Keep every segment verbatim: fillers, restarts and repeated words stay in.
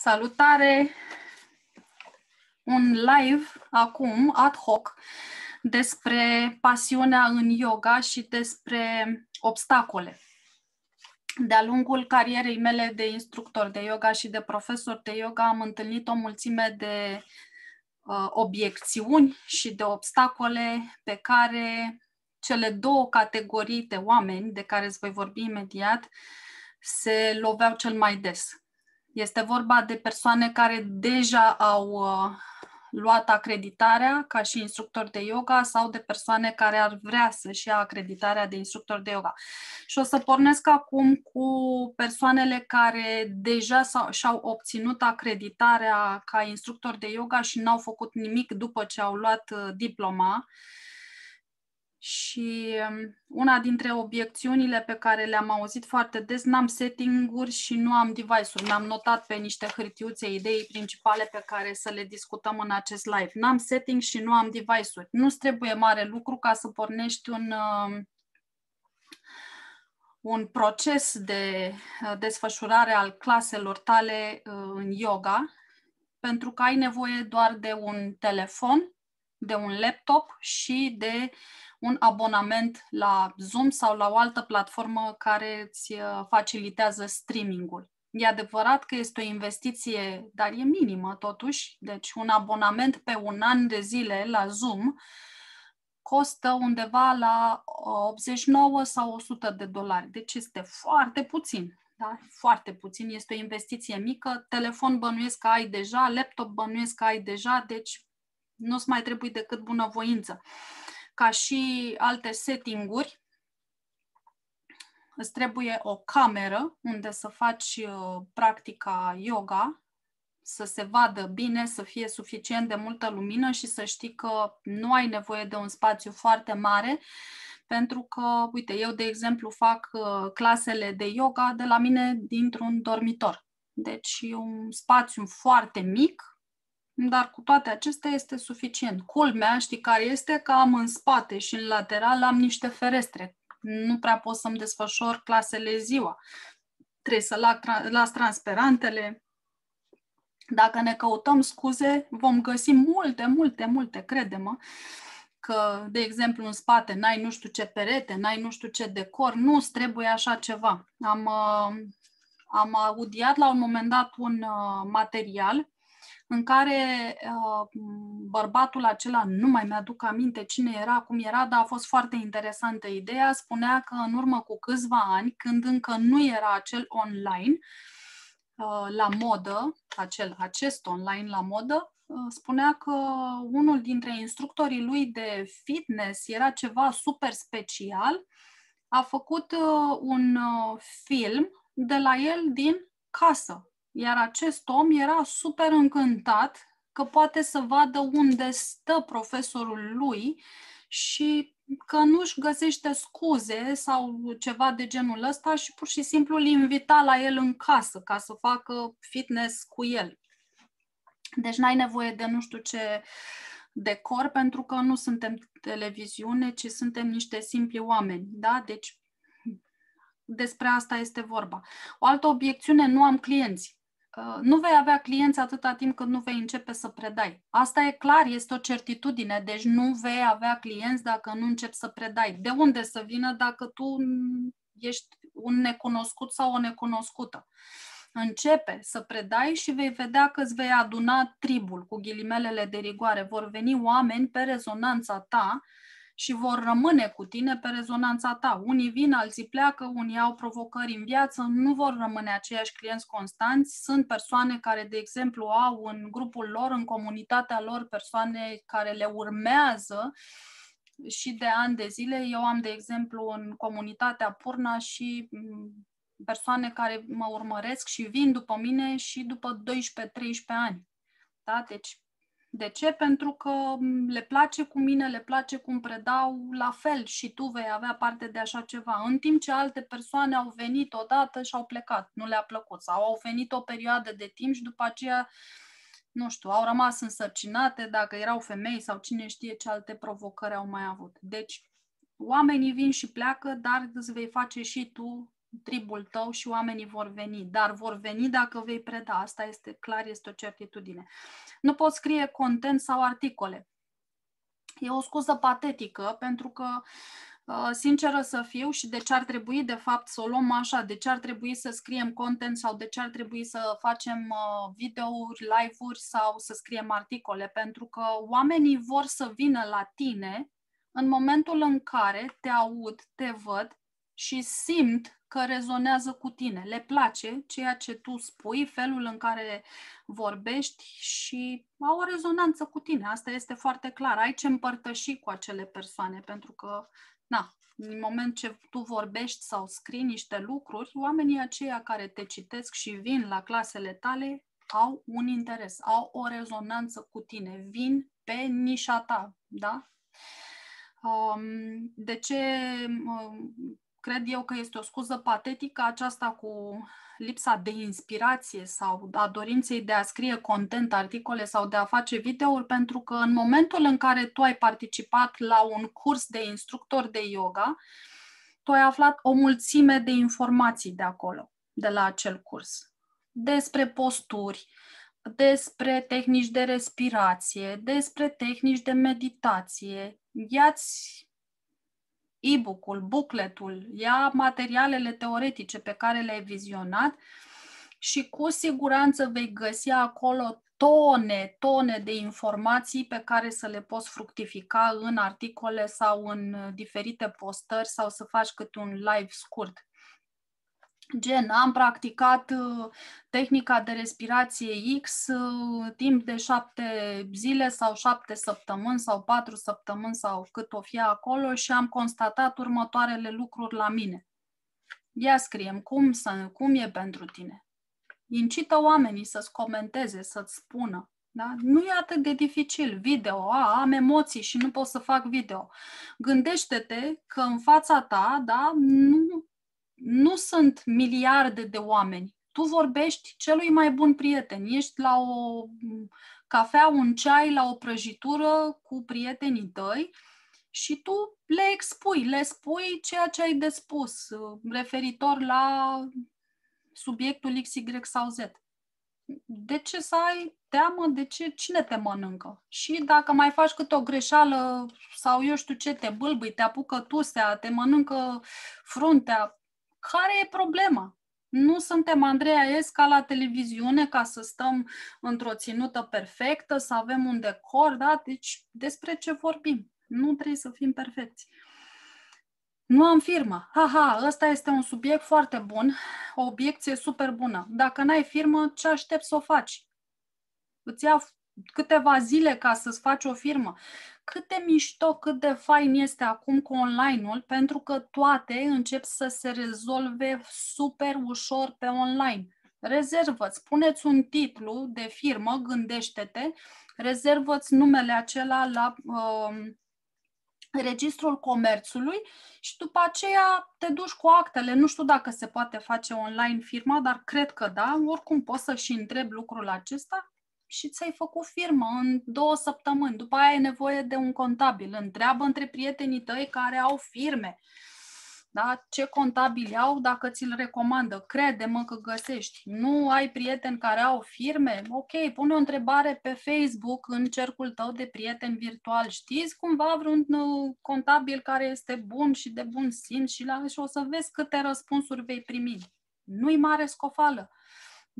Salutare! Un live acum, ad hoc, despre pasiunea în yoga și despre obstacole. De-a lungul carierei mele de instructor de yoga și de profesor de yoga am întâlnit o mulțime de uh, obiecțiuni și de obstacole pe care cele două categorii de oameni, de care îți voi vorbi imediat, se loveau cel mai des. Este vorba de persoane care deja au uh, luat acreditarea ca și instructor de yoga sau de persoane care ar vrea să-și ia acreditarea de instructor de yoga. Și o să pornesc acum cu persoanele care deja și-au obținut acreditarea ca instructor de yoga și n-au făcut nimic după ce au luat uh, diploma. Și una dintre obiecțiunile pe care le-am auzit foarte des, n-am setting-uri și nu am device-uri. Mi-am notat pe niște hârtiuțe idei principale pe care să le discutăm în acest live. N-am setting și nu am device-uri. Nu-ți trebuie mare lucru ca să pornești un, un proces de desfășurare al claselor tale în yoga, pentru că ai nevoie doar de un telefon, de un laptop și de un abonament la Zoom sau la o altă platformă care îți facilitează streaming-ul. E adevărat că este o investiție, dar e minimă totuși, deci un abonament pe un an de zile la Zoom costă undeva la optzeci și nouă sau o sută de dolari, deci este foarte puțin. Da? Foarte puțin, este o investiție mică, telefon bănuiesc că ai deja, laptop bănuiesc că ai deja, deci nu-ți mai trebuie decât bunăvoință. Ca și alte setting-uri, îți trebuie o cameră unde să faci practica yoga, să se vadă bine, să fie suficient de multă lumină și să știi că nu ai nevoie de un spațiu foarte mare, pentru că, uite, eu, de exemplu, fac clasele de yoga de la mine dintr-un dormitor. Deci e un spațiu foarte mic, dar cu toate acestea este suficient. Culmea, știi care este? Că am în spate și în lateral am niște ferestre. Nu prea pot să-mi desfășor clasele ziua. Trebuie să las transparentele. Dacă ne căutăm scuze, vom găsi multe, multe, multe, crede-mă, că, de exemplu, în spate n-ai nu știu ce perete, n-ai nu știu ce decor, nu-ți trebuie așa ceva. Am, am audiat la un moment dat un material în care uh, bărbatul acela, nu mai mi-aduc aminte cine era, cum era, dar a fost foarte interesantă ideea, spunea că în urmă cu câțiva ani, când încă nu era acel online uh, la modă, acel, acest online la modă, uh, spunea că unul dintre instructorii lui de fitness era ceva super special, a făcut uh, un uh, film de la el din casă. Iar acest om era super încântat că poate să vadă unde stă profesorul lui și că nu-și găsește scuze sau ceva de genul ăsta și pur și simplu îl invita la el în casă ca să facă fitness cu el. Deci n-ai nevoie de nu știu ce decor, pentru că nu suntem televiziune, ci suntem niște simpli oameni. Da? Deci despre asta este vorba. O altă obiecțiune, nu am clienți. Nu vei avea clienți atâta timp cât nu vei începe să predai. Asta e clar, este o certitudine, deci nu vei avea clienți dacă nu începi să predai. De unde să vină dacă tu ești un necunoscut sau o necunoscută? Începe să predai și vei vedea că îți vei aduna tribul, cu ghilimelele de rigoare. Vor veni oameni pe rezonanța ta și vor rămâne cu tine pe rezonanța ta. Unii vin, alții pleacă, unii au provocări în viață, nu vor rămâne aceiași clienți constanți. Sunt persoane care, de exemplu, au în grupul lor, în comunitatea lor, persoane care le urmează și de ani de zile. Eu am, de exemplu, în comunitatea Purna și persoane care mă urmăresc și vin după mine și după doisprezece treisprezece ani. Da? Deci, de ce? Pentru că le place cu mine, le place cum predau, la fel și tu vei avea parte de așa ceva. În timp ce alte persoane au venit odată și au plecat, nu le-a plăcut. Sau au venit o perioadă de timp și după aceea, nu știu, au rămas însărcinate dacă erau femei sau cine știe ce alte provocări au mai avut. Deci oamenii vin și pleacă, dar îți vei face și tu tribul tău și oamenii vor veni, dar vor veni dacă vei preda. Asta este clar, este o certitudine. Nu poți scrie content sau articole. E o scuză patetică, pentru că, sinceră să fiu, și de ce ar trebui de fapt să o luăm așa, de ce ar trebui să scriem content sau de ce ar trebui să facem videouri, live-uri sau să scriem articole, pentru că oamenii vor să vină la tine în momentul în care te aud, te văd și simt că rezonează cu tine. Le place ceea ce tu spui, felul în care vorbești și au o rezonanță cu tine. Asta este foarte clar. Ai ce împărtăși cu acele persoane, pentru că, na, în moment ce tu vorbești sau scrii niște lucruri, oamenii aceia care te citesc și vin la clasele tale au un interes, au o rezonanță cu tine, vin pe nișa ta, da? De ce cred eu că este o scuză patetică aceasta cu lipsa de inspirație sau a dorinței de a scrie content, articole sau de a face videouri? Pentru că în momentul în care tu ai participat la un curs de instructor de yoga, tu ai aflat o mulțime de informații de acolo, de la acel curs, despre posturi, despre tehnici de respirație, despre tehnici de meditație. Ia-ți e-book-ul, booklet-ul, ia materialele teoretice pe care le-ai vizionat și cu siguranță vei găsi acolo tone, tone de informații pe care să le poți fructifica în articole sau în diferite postări sau să faci câte un live scurt. Gen, am practicat tehnica de respirație X timp de șapte zile sau șapte săptămâni sau patru săptămâni sau cât o fie acolo și am constatat următoarele lucruri la mine. Ia scriem cum, să, cum e pentru tine. Incită oamenii să-ți comenteze, să-ți spună. Da? Nu e atât de dificil. Video, a, am emoții și nu pot să fac video. Gândește-te că în fața ta, da, nu... Nu sunt miliarde de oameni. Tu vorbești celui mai bun prieten. Ești la o cafea, un ceai, la o prăjitură cu prietenii tăi și tu le expui, le spui ceea ce ai de spus referitor la subiectul X, Y sau Z. De ce să ai teamă? De ce? Cine te mănâncă? Și dacă mai faci câte o greșeală sau eu știu ce, te bâlbâi, te apucă tusea, te mănâncă fruntea, care e problema? Nu suntem Andreea Esca la televiziune ca să stăm într-o ținută perfectă, să avem un decor, da? Deci despre ce vorbim? Nu trebuie să fim perfecți. Nu am firmă. Aha, ăsta este un subiect foarte bun, o obiecție super bună. Dacă n-ai firmă, ce aștepți să o faci? Îți ia câteva zile ca să-ți faci o firmă. Cât de mișto, cât de fain este acum cu online-ul, pentru că toate încep să se rezolve super ușor pe online. Rezervă-ți, puneți un titlu de firmă, gândește-te, rezervă-ți numele acela la uh, registrul comerțului și după aceea te duci cu actele. Nu știu dacă se poate face online firma, dar cred că da. Oricum poți să și întrebi lucrul acesta. Și ți-ai făcut firmă în două săptămâni. După aia ai nevoie de un contabil. Întreabă între prietenii tăi care au firme. Da? Ce contabili au, dacă ți-l recomandă. Crede-mă că găsești. Nu ai prieteni care au firme? Ok, pune o întrebare pe Facebook în cercul tău de prieteni virtual. Știți cumva vreun contabil care este bun și de bun simț și, la... și o să vezi câte răspunsuri vei primi. Nu-i mare scofală.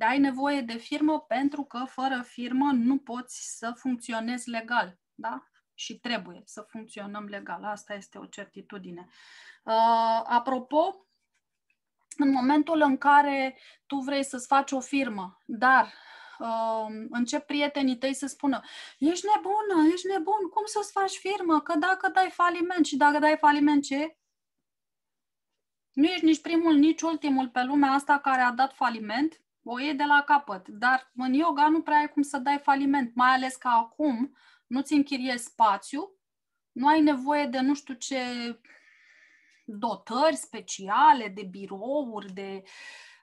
Dar ai nevoie de firmă pentru că fără firmă nu poți să funcționezi legal, da? Și trebuie să funcționăm legal. Asta este o certitudine. Uh, apropo, în momentul în care tu vrei să-ți faci o firmă, dar uh, încep prietenii tăi să spună ești nebună, ești nebun, cum să-ți faci firmă? Că dacă dai faliment și dacă dai faliment ce? Nu ești nici primul, nici ultimul pe lumea asta care a dat faliment. O iei de la capăt, dar în yoga nu prea ai cum să dai faliment, mai ales că acum nu-ți închiriezi spațiu, nu ai nevoie de nu știu ce dotări speciale, de birouri, de...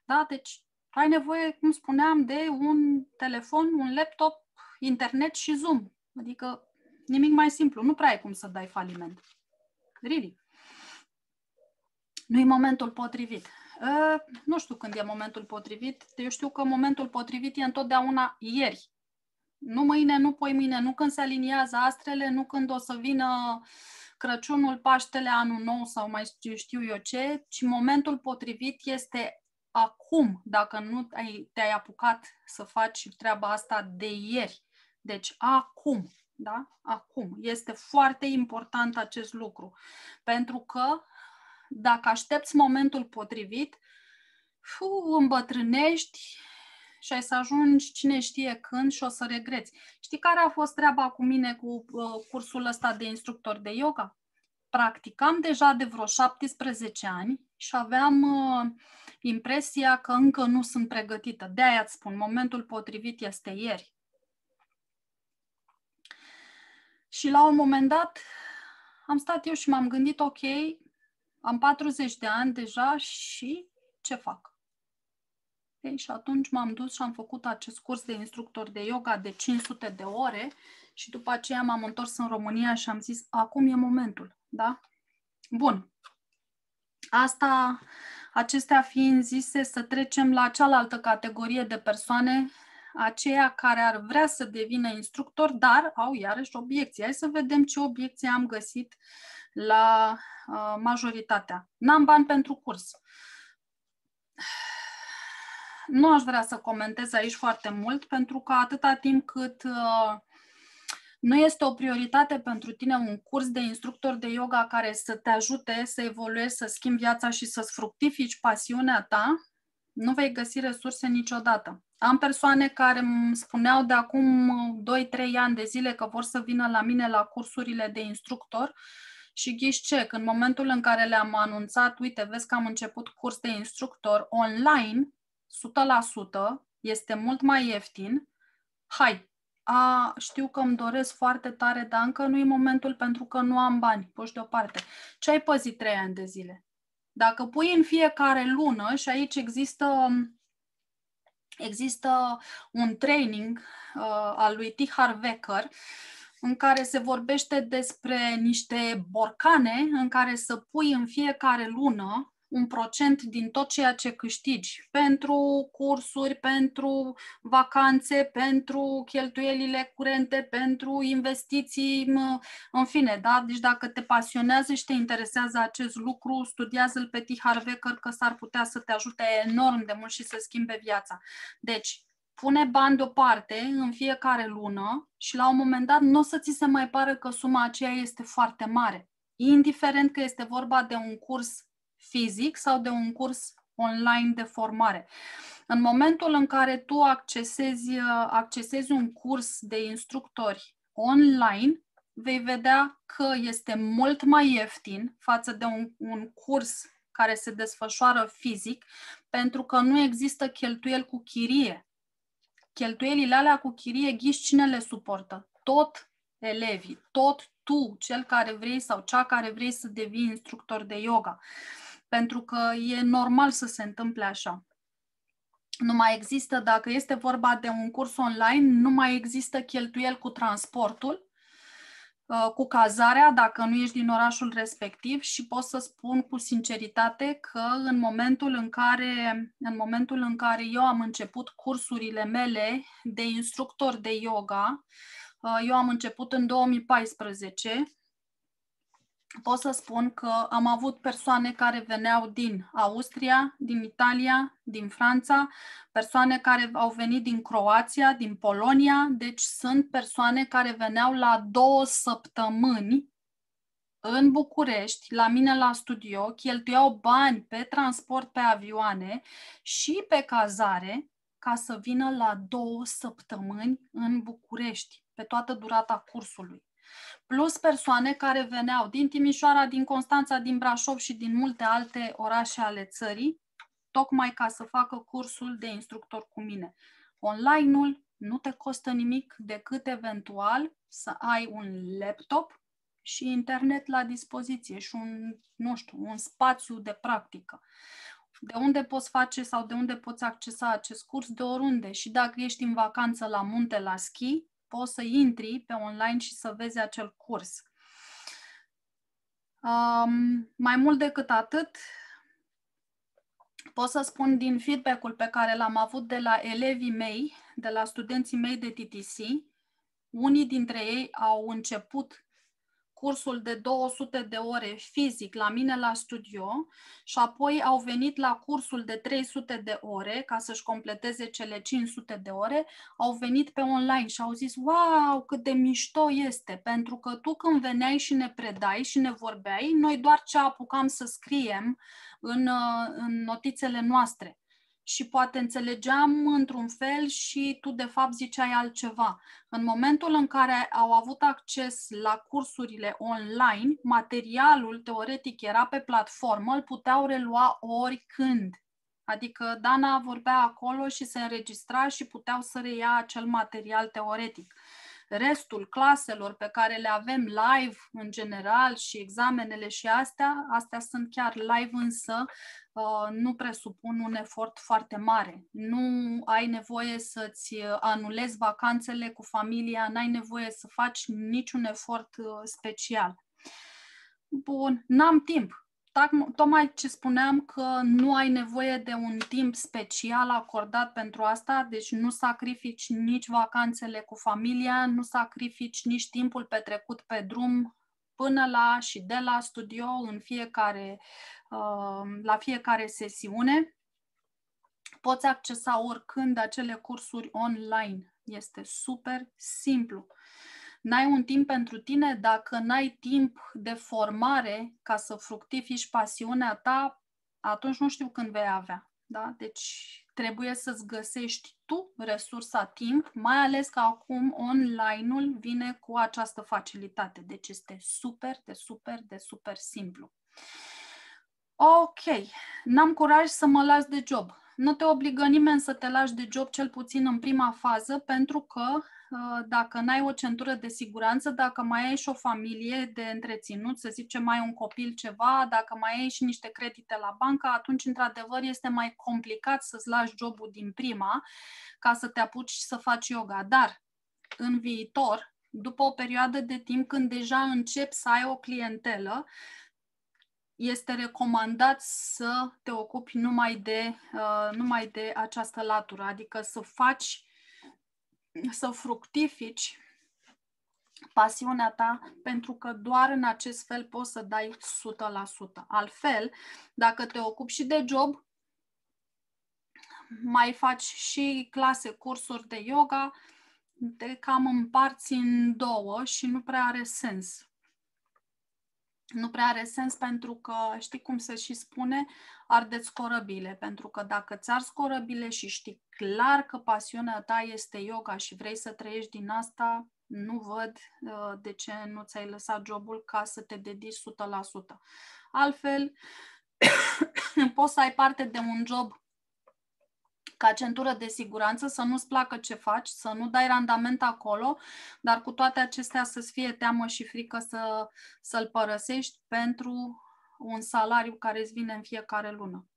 Da? Deci ai nevoie, cum spuneam, de un telefon, un laptop, internet și Zoom. Adică nimic mai simplu, nu prea ai cum să dai faliment. Really. Nu-i momentul potrivit. Nu știu când e momentul potrivit. Eu știu că momentul potrivit e întotdeauna ieri. Nu mâine, nu poimâine, nu când se aliniază astrele, nu când o să vină Crăciunul, Paștele, Anul Nou sau mai știu eu ce, ci momentul potrivit este acum, dacă nu te-ai apucat să faci treaba asta de ieri. Deci acum, da? Acum. Este foarte important acest lucru, pentru că dacă aștepți momentul potrivit, fiu, îmbătrânești și ai să ajungi cine știe când și o să regreți. Știi care a fost treaba cu mine cu uh, cursul ăsta de instructor de yoga? Practicam deja de vreo șaptesprezece ani și aveam uh, impresia că încă nu sunt pregătită. De-aia îți spun, momentul potrivit este ieri. Și la un moment dat am stat eu și m-am gândit, ok, am patruzeci de ani deja și ce fac? Ei, și atunci m-am dus și am făcut acest curs de instructor de yoga de cinci sute de ore și după aceea m-am întors în România și am zis, acum e momentul, da? Bun. Asta, acestea fiind zise, să trecem la cealaltă categorie de persoane, aceia care ar vrea să devină instructor, dar au iarăși obiecții. Hai să vedem ce obiecții am găsit la uh, majoritatea. N-am bani pentru curs. Nu aș vrea să comentez aici foarte mult, pentru că atâta timp cât uh, nu este o prioritate pentru tine un curs de instructor de yoga care să te ajute să evoluezi, să schimbi viața și să-ți fructifici pasiunea ta, nu vei găsi resurse niciodată. Am persoane care îmi spuneau de acum doi trei ani de zile că vor să vină la mine la cursurile de instructor și ghiși ce, în momentul în care le-am anunțat, uite, vezi că am început curs de instructor online, o sută la sută, este mult mai ieftin, hai, a, știu că îmi doresc foarte tare, dar încă nu e momentul pentru că nu am bani, puși deoparte. Ce ai păzit trei ani de zile? Dacă pui în fiecare lună, și aici există, există un training uh, al lui T. Harv Eker, în care se vorbește despre niște borcane în care să pui în fiecare lună un procent din tot ceea ce câștigi, pentru cursuri, pentru vacanțe, pentru cheltuielile curente, pentru investiții, în fine, da? Deci dacă te pasionează și te interesează acest lucru, studiază-l pe T. Harv Eker, că s-ar putea să te ajute enorm de mult și să schimbe viața. Deci, pune bani deoparte în fiecare lună și la un moment dat nu o să ți se mai pară că suma aceea este foarte mare, indiferent că este vorba de un curs fizic sau de un curs online de formare. În momentul în care tu accesezi, accesezi un curs de instructori online, vei vedea că este mult mai ieftin față de un, un curs care se desfășoară fizic, pentru că nu există cheltuieli cu chirie. Cheltuielile alea cu chirie, ghiși cine le suportă? Tot elevii, tot tu, cel care vrei sau cea care vrei să devii instructor de yoga. Pentru că e normal să se întâmple așa. Nu mai există, dacă este vorba de un curs online, nu mai există cheltuieli cu transportul, cu cazarea, dacă nu ești din orașul respectiv, și pot să spun cu sinceritate că în momentul în care, în momentul în care eu am început cursurile mele de instructor de yoga, eu am început în două mii paisprezece, pot să spun că am avut persoane care veneau din Austria, din Italia, din Franța, persoane care au venit din Croația, din Polonia, deci sunt persoane care veneau la două săptămâni în București, la mine la studio, cheltuiau bani pe transport, pe avioane și pe cazare ca să vină la două săptămâni în București, pe toată durata cursului. Plus persoane care veneau din Timișoara, din Constanța, din Brașov și din multe alte orașe ale țării, tocmai ca să facă cursul de instructor cu mine. Online-ul nu te costă nimic decât eventual să ai un laptop și internet la dispoziție și un, nu știu, un spațiu de practică. De unde poți face sau de unde poți accesa acest curs? De oriunde. Și dacă ești în vacanță la munte, la schi, poți să intri pe online și să vezi acel curs. Um, mai mult decât atât, Pot să spun din feedback-ul pe care l-am avut de la elevii mei, de la studenții mei de T T C, unii dintre ei au început cursul de două sute de ore fizic la mine la studio și apoi au venit la cursul de trei sute de ore ca să-și completeze cele cinci sute de ore, au venit pe online și au zis, wow, cât de mișto este, pentru că tu când veneai și ne predai și ne vorbeai, noi doar ce apucam să scriem în, în notițele noastre. Și poate înțelegeam într-un fel și tu de fapt ziceai altceva. În momentul în care au avut acces la cursurile online, materialul teoretic era pe platformă, îl puteau relua oricând. Adică Dana vorbea acolo și se înregistra și puteau să reia acel material teoretic. Restul claselor pe care le avem live în general și examenele și astea, astea sunt chiar live, însă nu presupun un efort foarte mare. Nu ai nevoie să-ți anulezi vacanțele cu familia, n-ai nevoie să faci niciun efort special. Bun, n-am timp. Tocmai ce spuneam că nu ai nevoie de un timp special acordat pentru asta, deci nu sacrifici nici vacanțele cu familia, nu sacrifici nici timpul petrecut pe drum până la și de la studio în fiecare, la fiecare sesiune. Poți accesa oricând acele cursuri online. Este super simplu. N-ai un timp pentru tine, dacă n-ai timp de formare ca să fructifici pasiunea ta, atunci nu știu când vei avea. Da? Deci trebuie să-ți găsești tu resursa timp, mai ales că acum online-ul vine cu această facilitate. Deci este super, de super, de super simplu. Ok, n-am curaj să mă las de job. Nu te obligă nimeni să te lași de job, cel puțin în prima fază, pentru că dacă n-ai o centură de siguranță, dacă mai ai și o familie de întreținut, să zicem mai un copil ceva, dacă mai ai și niște credite la bancă, atunci, într-adevăr, este mai complicat să-ți lași jobul din prima ca să te apuci să faci yoga. Dar, în viitor, după o perioadă de timp când deja începi să ai o clientelă, este recomandat să te ocupi numai de, uh, numai de această latură, adică să faci, să fructifici pasiunea ta, pentru că doar în acest fel poți să dai o sută la sută. Altfel, dacă te ocupi și de job, mai faci și clase, cursuri de yoga, te cam împarți în două și nu prea are sens. Nu prea are sens pentru că, știi cum se și spune, ardeți corăbile. Pentru că dacă ți-arzi corăbile și știi clar că pasiunea ta este yoga și vrei să trăiești din asta, nu văd uh, de ce nu ți-ai lăsat jobul ca să te dedici o sută la sută. Altfel, poți să ai parte de un job ca centură de siguranță, să nu-ți placă ce faci, să nu dai randament acolo, dar cu toate acestea să-ți fie teamă și frică să, să-l părăsești pentru un salariu care îți vine în fiecare lună.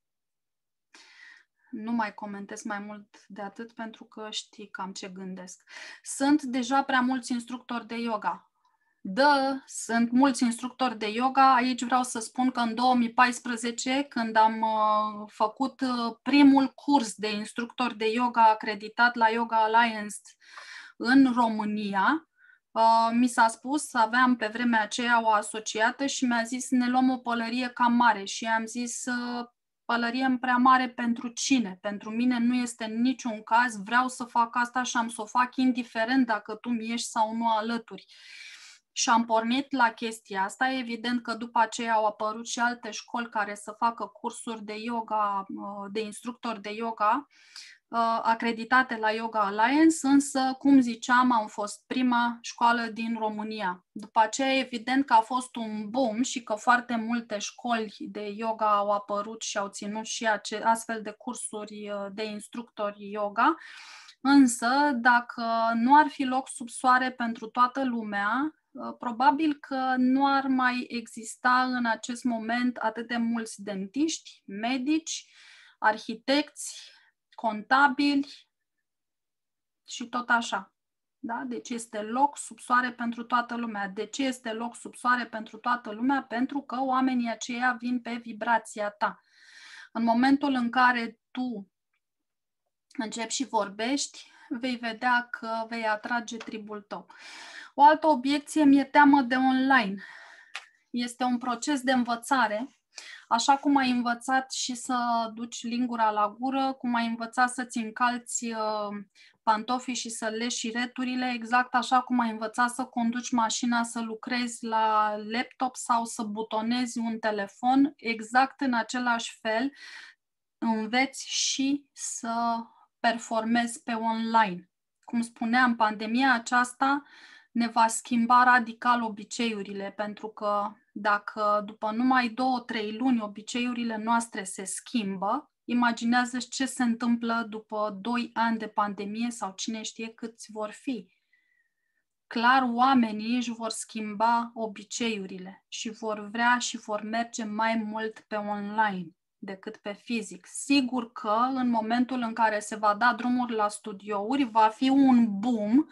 Nu mai comentez mai mult de atât pentru că știi cam ce gândesc. Sunt deja prea mulți instructori de yoga. Da, sunt mulți instructori de yoga. Aici vreau să spun că în două mii paisprezece, când am făcut primul curs de instructor de yoga acreditat la Yoga Alliance în România, mi s-a spus, aveam pe vremea aceea o asociată și mi-a zis ne luăm o pălărie cam mare și i-am zis pălărie prea mare pentru cine? Pentru mine nu este în niciun caz, vreau să fac asta și am să o fac indiferent dacă tu mi ești sau nu alături. Și am pornit la chestia asta. Evident că după aceea au apărut și alte școli care să facă cursuri de yoga, de instructori de yoga acreditate la Yoga Alliance, însă, cum ziceam, am fost prima școală din România. După aceea, evident că a fost un boom și că foarte multe școli de yoga au apărut și au ținut și astfel de cursuri de instructori yoga. Însă, dacă nu ar fi loc sub soare pentru toată lumea, probabil că nu ar mai exista în acest moment atât de mulți dentiști, medici, arhitecți, contabili și tot așa. Da? Deci este loc sub soare pentru toată lumea. De ce este loc sub soare pentru toată lumea? Pentru că oamenii aceia vin pe vibrația ta. În momentul în care tu începi și vorbești, vei vedea că vei atrage tribul tău. O altă obiecție, mi-e teamă de online. Este un proces de învățare, așa cum ai învățat și să duci lingura la gură, cum ai învățat să-ți încalți pantofii și să leși returile, exact așa cum ai învățat să conduci mașina, să lucrezi la laptop sau să butonezi un telefon, exact în același fel înveți și să performezi pe online. Cum spuneam, pandemia aceasta ne va schimba radical obiceiurile, pentru că dacă după numai două, trei luni obiceiurile noastre se schimbă, imaginează-ți ce se întâmplă după doi ani de pandemie sau cine știe câți vor fi. Clar, oamenii își vor schimba obiceiurile și vor vrea și vor merge mai mult pe online decât pe fizic. Sigur că în momentul în care se va da drumul la studiouri, va fi un boom,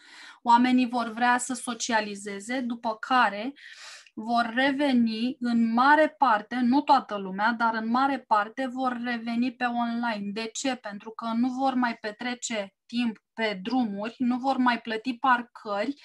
oamenii vor vrea să socializeze, după care vor reveni în mare parte, nu toată lumea, dar în mare parte vor reveni pe online. De ce? Pentru că nu vor mai petrece timp pe drumuri, nu vor mai plăti parcări,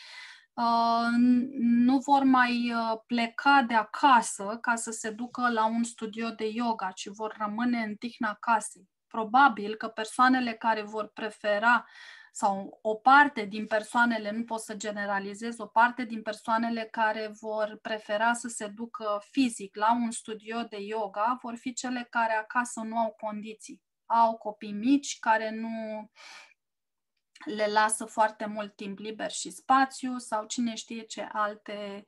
nu vor mai pleca de acasă ca să se ducă la un studio de yoga, ci vor rămâne în tihna casei. Probabil că persoanele care vor prefera, sau o parte din persoanele, nu pot să generalizez, o parte din persoanele care vor prefera să se ducă fizic la un studio de yoga vor fi cele care acasă nu au condiții. Au copii mici care nu le lasă foarte mult timp liber și spațiu sau cine știe ce alte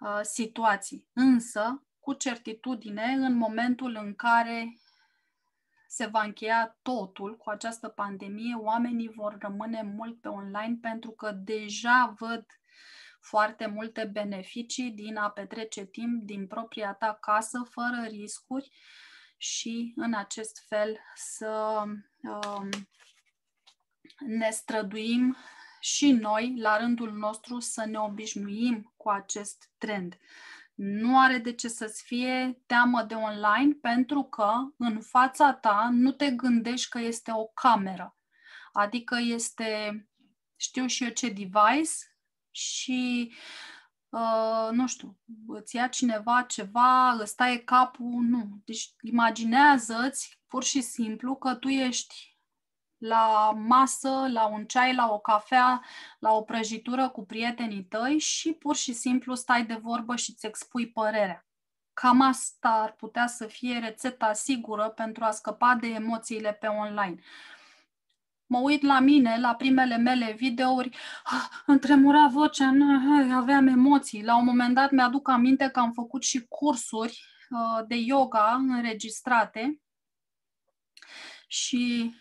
uh, situații. Însă, cu certitudine, în momentul în care se va încheia totul cu această pandemie, oamenii vor rămâne mult pe online pentru că deja văd foarte multe beneficii din a petrece timp din propria ta casă, fără riscuri și în acest fel să um, ne străduim și noi, la rândul nostru, să ne obișnuim cu acest trend. Nu are de ce să-ți fie teamă de online, pentru că în fața ta nu te gândești că este o cameră. Adică este, știu și eu ce device și, uh, nu știu, îți ia cineva ceva, îți taie capul, nu. Deci imaginează-ți pur și simplu că tu ești la masă, la un ceai, la o cafea, la o prăjitură cu prietenii tăi și pur și simplu stai de vorbă și îți expui părerea. Cam asta ar putea să fie rețeta sigură pentru a scăpa de emoțiile pe online. Mă uit la mine, la primele mele videouri, îmi tremura vocea, aveam emoții. La un moment dat mi-aduc aminte că am făcut și cursuri de yoga înregistrate și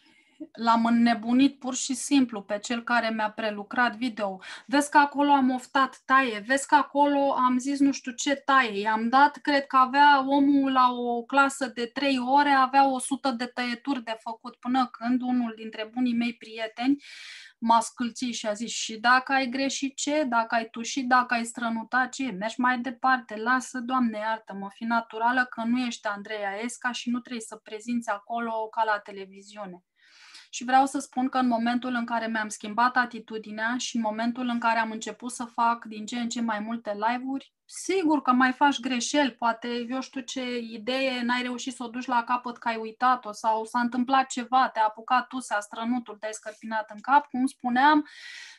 l-am înnebunit pur și simplu pe cel care mi-a prelucrat video. Vezi că acolo am oftat taie, vezi că acolo am zis nu știu ce taie. I-am dat, cred că avea omul la o clasă de trei ore, avea o sută de tăieturi de făcut, până când unul dintre bunii mei prieteni m-a scâlțit și a zis și dacă ai greșit ce, dacă ai tușit, dacă ai strănutat ce, mergi mai departe, lasă, Doamne iartă-mă, fi naturală că nu ești Andreea Esca și nu trebuie să prezinți acolo ca la televiziune. Și vreau să spun că în momentul în care mi-am schimbat atitudinea și în momentul în care am început să fac din ce în ce mai multe live-uri, sigur că mai faci greșeli, poate eu știu ce idee n-ai reușit să o duci la capăt că ai uitat-o sau s-a întâmplat ceva, te-a apucat tu, s-a strănutul, te-ai scărpinat în cap, cum spuneam,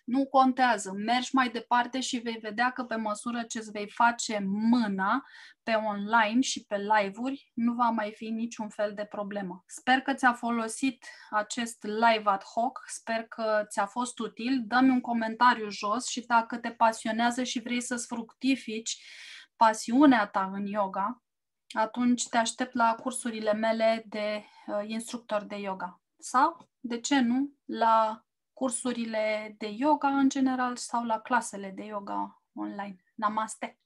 nu contează, mergi mai departe și vei vedea că pe măsură ce îți vei face mâna pe online și pe live-uri, nu va mai fi niciun fel de problemă. Sper că ți-a folosit acest live ad hoc, sper că ți-a fost util, dă-mi un comentariu jos și dacă te pasionează și vrei să-ți fructifici pasiunea ta în yoga, atunci te aștept la cursurile mele de uh, instructor de yoga. Sau, de ce nu, la cursurile de yoga în general sau la clasele de yoga online. Namaste!